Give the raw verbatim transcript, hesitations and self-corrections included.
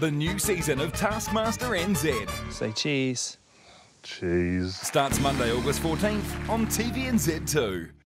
the new season of Taskmaster N Z. Say cheese. Cheese. Starts Monday, August fourteenth on T V N Z two.